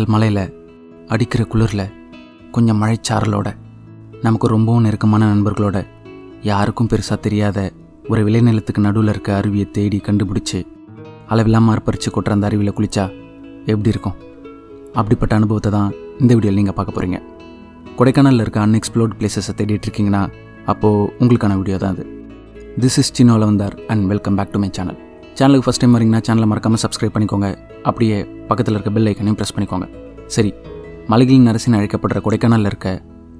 கொடைக்கானல் மலையில் அடிக்கிற குளிரில் கொஞ்சம் மழைச்சாரலோட நமக்கு ரொம்பவும் நெருக்கமான நண்பர்களோட யாருக்கும் பெருசாக தெரியாத ஒரு விளைநிலத்துக்கு நடுவில் இருக்க அருவியை தேடி கண்டுபிடிச்சி அளவில்லாமல் ஆர்ப்பரித்து கொட்டுற அந்த அருவியில் குளித்தா எப்படி இருக்கும், அப்படிப்பட்ட அனுபவத்தை தான் இந்த வீடியோவில் நீங்கள் பார்க்க போகிறீங்க. கொடைக்கானலில் இருக்க அன்எக்ஸ்ப்ளோர்ட் பிளேசஸை தேடிட்டுருக்கீங்கன்னா அப்போது உங்களுக்கான வீடியோ தான் அது. திஸ் இஸ் சினோ லவந்தர் and welcome back to my channel. சேனலுக்கு ஃபஸ்ட் டைம் வரீங்கன்னா சேனலை மறக்காமல் சப்ஸ்கிரைப் பண்ணிக்கோங்க. அப்படியே பக்கத்தில் இருக்க பெல் ஐக்கனையும் ப்ரெஸ் பண்ணிக்கோங்க. சரி, மலைகளின் அரசின் அழைக்கப்படுற கொடைக்கானலில் இருக்க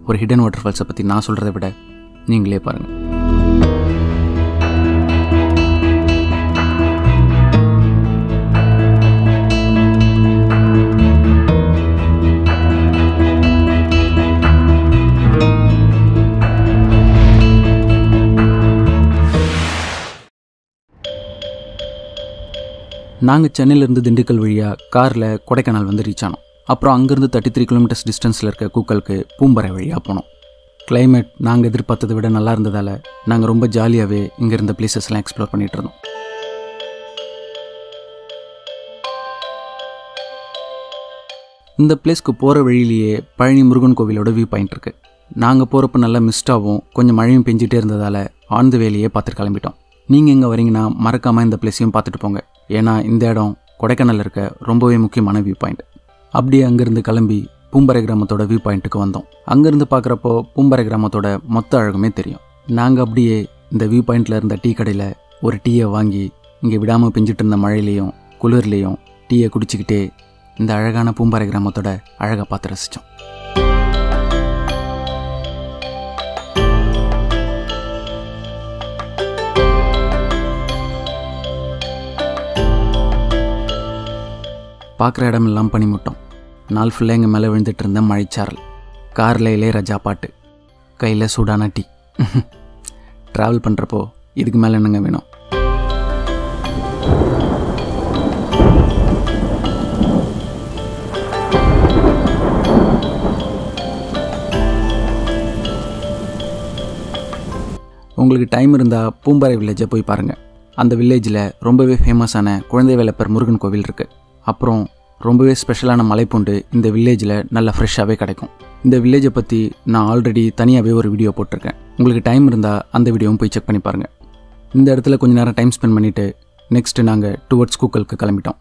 ஒரு ஹிடன் வாட்டர் ஃபால்ஸை பற்றி நான் சொல்கிறத விட நீங்களே பாருங்கள். நாங்கள் சென்னையிலேருந்து திண்டுக்கல் வழியாக காரில் கொடைக்கானல் வந்து ரீச் ஆனோம். அப்புறம் அங்கேருந்து 33 கிலோமீட்டர்ஸ் டிஸ்டன்ஸில் இருக்க கூக்கலுக்கு பூம்பரை வழியாக போனோம். கிளைமேட் நாங்கள் எதிர்பார்த்ததை விட நல்லா இருந்ததால் நாங்கள் ரொம்ப ஜாலியாகவே இங்கே இருந்த பிளேசஸ்லாம் எக்ஸ்ப்ளோர் பண்ணிகிட்டு இருந்தோம். இந்த பிளேஸ்க்கு போகிற வழியிலேயே பழனி முருகன் கோவிலோட வியூ பாயிண்ட் இருக்குது. நாங்கள் போகிறப்ப நல்லா மிஸ்டாகவும் கொஞ்சம் மழையும் பெஞ்சிகிட்டே இருந்ததால் ஆன் தி வேலையே பார்த்துட்டு கிளம்பிட்டோம். நீங்கள் எங்கே வரீங்கன்னா மறக்காமல் இந்த பிளேஸையும் பார்த்துட்டு போங்க. ஏன்னா இந்த இடம் கொடைக்கானலில் இருக்க ரொம்பவே முக்கியமான வியூ பாயிண்ட். அப்படியே அங்கேருந்து கிளம்பி பூம்பரை கிராமத்தோட வியூ பாயிண்ட்டுக்கு வந்தோம். அங்கேருந்து பார்க்குறப்போ பூம்பரை கிராமத்தோட மொத்த அழகுமே தெரியும். நாங்கள் அப்படியே இந்த வியூ பாயிண்டில் இருந்த டீ கடையில் ஒரு டீயை வாங்கி இங்கே விடாமல் பெஞ்சிட்டு இருந்த மழையிலையும் குளிர்லேயும் டீயை குடிச்சிக்கிட்டே இந்த அழகான பூம்பரை கிராமத்தோட அழகை பார்த்து ரசித்தோம். பார்க்குற இடமெல்லாம் பனிமூட்டம். நாள் ஃபுல்லாக எங்கள் மேலே விழுந்துட்டு இருந்த மழைச்சாரல், காரில் இளையராஜா பாட்டு, கையில் சூடான டீ. ட்ராவல் பண்ணுறப்போ இதுக்கு மேலே என்னங்க வேணும்? உங்களுக்கு டைம் இருந்தால் பூம்பாறை வில்லேஜை போய் பாருங்கள். அந்த வில்லேஜில் ரொம்பவே ஃபேமஸான குழந்தை வேலப்பர் முருகன் கோவில் இருக்குது. அப்புறம் ரொம்பவே ஸ்பெஷலான மலைப்பூண்டு இந்த வில்லேஜில் நல்லா ஃப்ரெஷ்ஷாகவே கிடைக்கும். இந்த வில்லேஜை பற்றி நான் ஆல்ரெடி தனியாகவே ஒரு வீடியோ போட்டிருக்கேன். உங்களுக்கு டைம் இருந்தால் அந்த வீடியோவும் போய் செக் பண்ணி பாருங்கள். இந்த இடத்துல கொஞ்சம் நேரம் டைம் ஸ்பெண்ட் பண்ணிவிட்டு நெக்ஸ்ட்டு நாங்கள் டுவர்ட்ஸ் கூக்கலுக்கு கிளம்பிட்டோம்.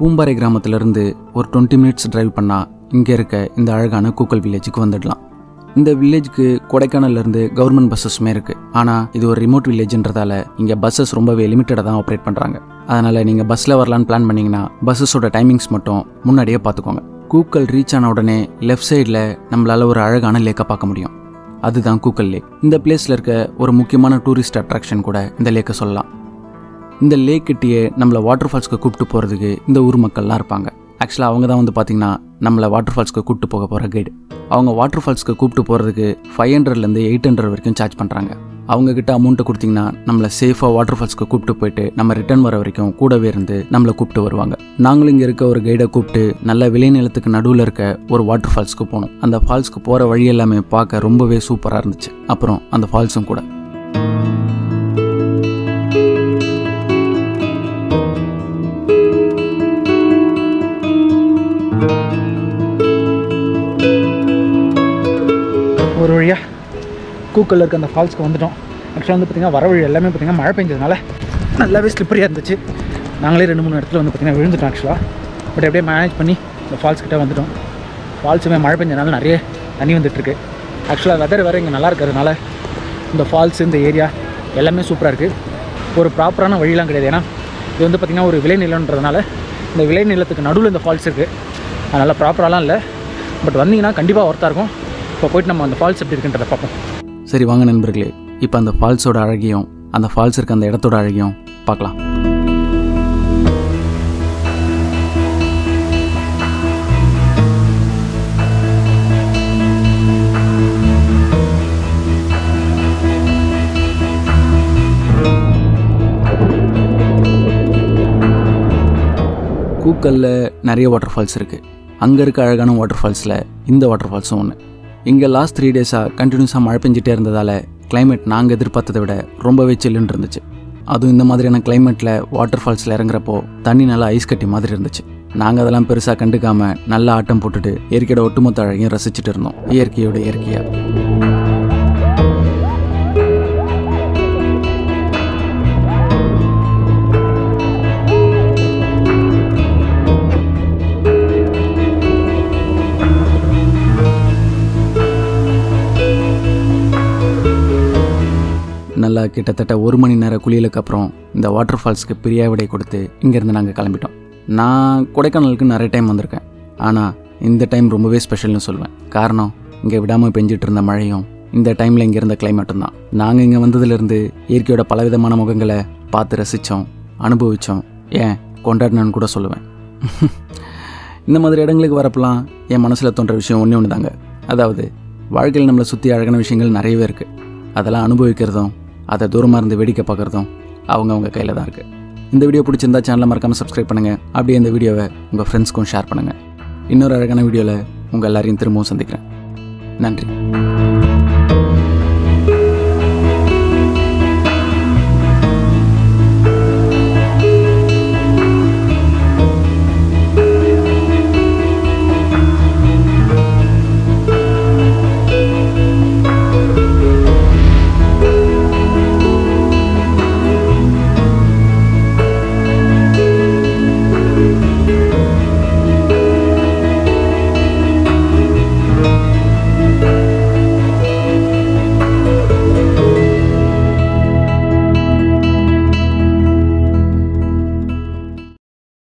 பூம்பாறை கிராமத்திலேருந்து ஒரு 20 மினிட்ஸ் ட்ரைவ் பண்ணால் இங்கே இருக்க இந்த அழகான கூக்கல் வில்லேஜுக்கு வந்துடலாம். இந்த வில்லேஜுக்கு கொடைக்கானல்லேருந்து கவர்மெண்ட் பஸ்ஸஸ்மே இருக்குது. ஆனால் இது ஒரு ரிமோட் வில்லேஜுன்றதால இங்கே பஸ்ஸஸ் ரொம்பவே லிமிட்டடாக தான் ஆப்ரேட் பண்ணுறாங்க. அதனால் நீங்கள் பஸ்ஸில் வரலான்னு பிளான் பண்ணிங்கன்னா பஸ்ஸஸோட டைமிங்ஸ் மட்டும் முன்னாடியே பார்த்துக்கோங்க. கூக்கல் ரீச் ஆன உடனே லெஃப்ட் சைடில் நம்மளால் ஒரு அழகான லேக்கை பார்க்க முடியும். அதுதான் கூக்கல் லேக். இந்த பிளேஸில் இருக்க ஒரு முக்கியமான டூரிஸ்ட் அட்ராக்ஷன் கூட இந்த லேக்கை சொல்லலாம். இந்த லேக் கிட்டேயே நம்மளை வாட்டர் ஃபால்ஸ்க்கு கூப்பிட்டு போகிறதுக்கு இந்த ஊர் மக்கள்லாம் இருப்பாங்க. ஆக்சுவலாக அவங்க தான் வந்து பார்த்திங்கன்னா நம்மளை வாட்டர் ஃபால்ஸ்க்கு கூப்பிட்டு போக போகிற கைடு. அவங்க வாட்டர் ஃபால்ஸ்க்கு கூப்பிட்டு போகிறதுக்கு 500லேருந்து 800 வரைக்கும் சார்ஜ் பண்ணுறாங்க. அவங்கக்கிட்ட அமௌண்ட்டை கொடுத்திங்கன்னா நம்மளை சேஃபாக வாட்டர் ஃபால்ஸ்க்கு கூப்பிட்டு போயிட்டு நம்ம ரிட்டர்ன் வர வரைக்கும் கூடவே இருந்து நம்மளை கூப்பிட்டு வருவாங்க. நாங்களும் இங்கே இருக்க ஒரு கைடை கூப்பிட்டு நல்ல விளைநிலத்துக்கு நடுவில் இருக்க ஒரு வாட்டர் ஃபால்ஸ்க்கு போனோம். அந்த ஃபால்ஸ்க்கு போகிற வழி எல்லாமே பார்க்க ரொம்பவே சூப்பராக இருந்துச்சு. அப்புறம் அந்த ஃபால்ஸும் கூட ஒரு வழியாக கூக்கல்ல இருக்க அந்த ஃபால்ஸ்க்கு வந்துவிட்டோம். ஆக்சுவலாக வந்து பார்த்திங்கன்னா வர வழி எல்லாமே பார்த்திங்கன்னா மழை பெஞ்சதுனால நல்லாவே ஸ்லிப்பரியாக இருந்துச்சு. நாங்களே 2-3 இடத்துல வந்து பார்த்திங்கன்னா விழுந்துட்டோம். ஆக்சுவலாக பட் அப்படியே மேனேஜ் பண்ணி இந்த ஃபால்ஸ்கிட்ட வந்துவிட்டோம். ஃபால்ஸுமே மழை பெஞ்சதுனால நிறைய தண்ணி வந்துட்டுருக்கு. ஆக்சுவலாக வெதர் வேறு இங்கே நல்லா இருக்கிறதுனால இந்த ஃபால்ஸ் இந்த ஏரியா எல்லாமே சூப்பராக இருக்குது. ஒரு ப்ராப்பரான வழியெலாம் கிடையாது. ஏன்னா இது வந்து பார்த்திங்கன்னா ஒரு விளைநிலன்றதுனால இந்த விளைநிலத்துக்கு நடுவில் இந்த ஃபால்ஸ் இருக்குது. அதனால் ப்ராப்பராலாம் இல்லை. பட் வந்தீங்கன்னா கண்டிப்பாக ஒர்த்தாக இருக்கும். இப்போ போய்ட்டு நம்ம அந்த ஃபால்ஸ் எப்படி இருக்குன்றதை பார்ப்போம். சரி வாங்க நண்பர்களே, இப்போ அந்த ஃபால்ஸோட அழகியும் அந்த ஃபால்ஸ் இருக்க அந்த இடத்தோட அழகியும் பார்க்கலாம். கூக்கல்ல நிறைய வாட்டர் ஃபால்ஸ் இருக்குது. அங்கே இருக்க அழகான வாட்டர் ஃபால்ஸில் இந்த வாட்டர் ஃபால்ஸும் ஒன்று. இங்க லாஸ்ட் 3 டேஸா கண்டினியூஸா மழை பெஞ்சிட்டே இருந்ததால climate நாங்க எதிர்பார்த்ததை விட ரொம்பவே சில்லுன்னு இருந்துச்சு. அதுவும் இந்த மாதிரியான கிளைமேட்ல வாட்டர் ஃபால்ஸ்ல இறங்கறப்போ தண்ணி நல்லா ஐஸ் கட்டி மாதிரி இருந்துச்சு. நாங்க அதெல்லாம் பெருசா கண்டுக்காம நல்ல ஆட்டம் போட்டுட்டு இயற்கையோட ஒட்டுமொத்த அழகையும் ரசிச்சிட்டு இருந்தோம். இயற்கையோட இயற்கையா நல்லா கிட்டத்தட்ட ஒரு மணி நேர குளியலுக்கு அப்புறம் இந்த வாட்டர் ஃபால்ஸ்க்கு பெரிய விடை கொடுத்து இங்கேருந்து நாங்கள் கிளம்பிட்டோம். நான் கொடைக்கானலுக்கு நிறைய டைம் வந்திருக்கேன், ஆனால் இந்த டைம் ரொம்பவே ஸ்பெஷல்னு சொல்வேன். காரணம் இங்கே விடாமல் பெஞ்சிட்டு இருந்த மழையும் இந்த டைமில் இங்கே இருந்த கிளைமேட்டும் தான். நாங்கள் இங்கே வந்ததுலேருந்து இயற்கையோட பலவிதமான முகங்களை பார்த்து ரசித்தோம், அனுபவித்தோம், ஏன் கொண்டாடினு கூட சொல்லுவேன். இந்த மாதிரி இடங்களுக்கு வரப்பெல்லாம் என் மனசில் தோன்ற விஷயம் ஒன்றே ஒன்று தாங்க. அதாவது வாழ்க்கையில் நம்மளை சுற்றி அழகான விஷயங்கள் நிறையவே இருக்குது. அதெல்லாம் அனுபவிக்கிறதும் அதை தூரமாக இருந்து வேடிக்கை பார்க்குறதும் அவங்கவுங்க கையில் தான் இருக்குது. இந்த வீடியோ பிடிச்சிருந்தா சேனலை மறக்காமல் சப்ஸ்கிரைப் பண்ணுங்கள். அப்படியே இந்த வீடியோவை உங்கள் ஃப்ரெண்ட்ஸ்க்கும் ஷேர் பண்ணுங்கள். இன்னொரு அழகான வீடியோவில் உங்கள் எல்லாரையும் திரும்பவும் சந்திக்கிறேன். நன்றி.